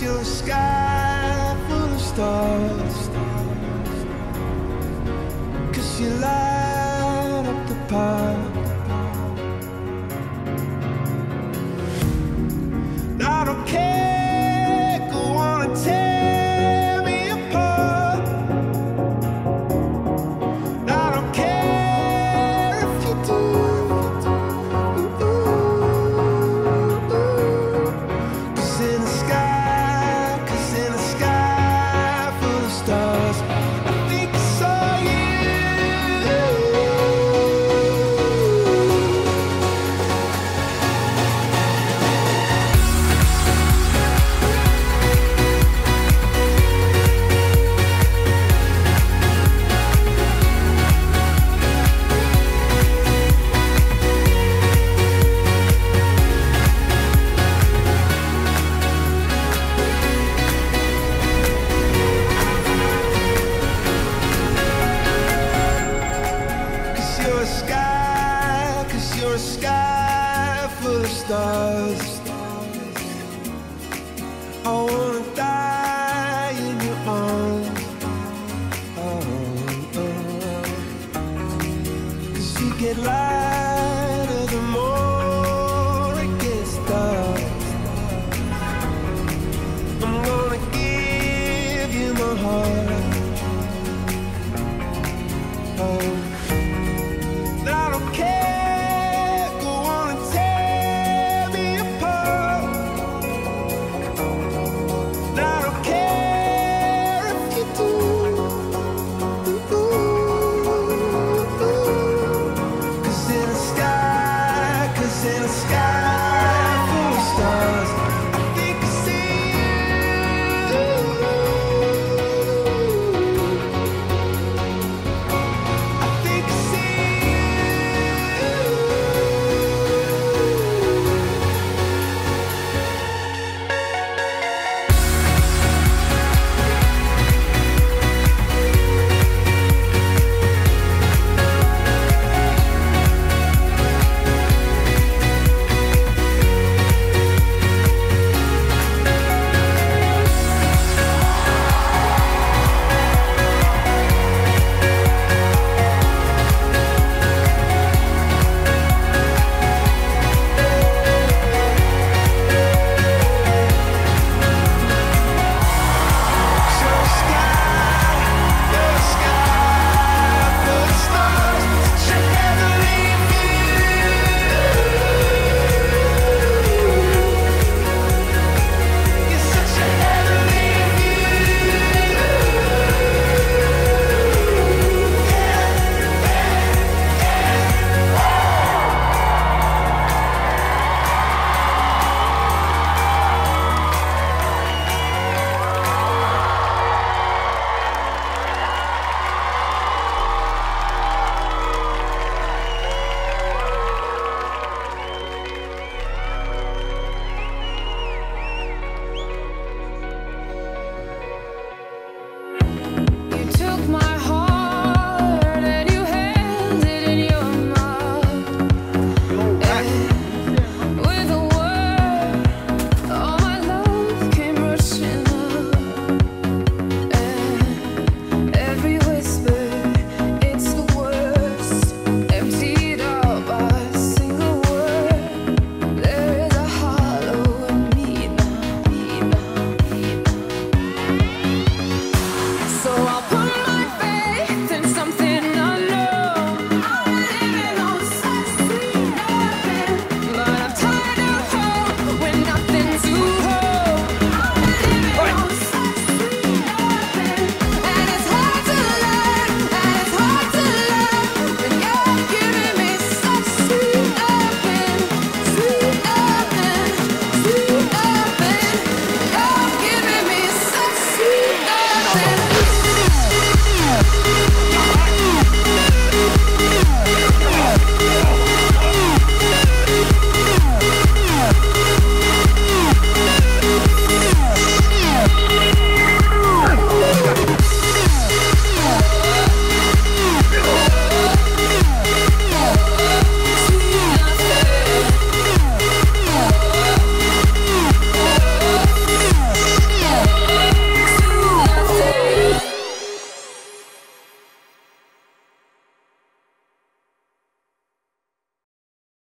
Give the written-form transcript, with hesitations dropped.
is your sky full of stars, 'cause you light up the path.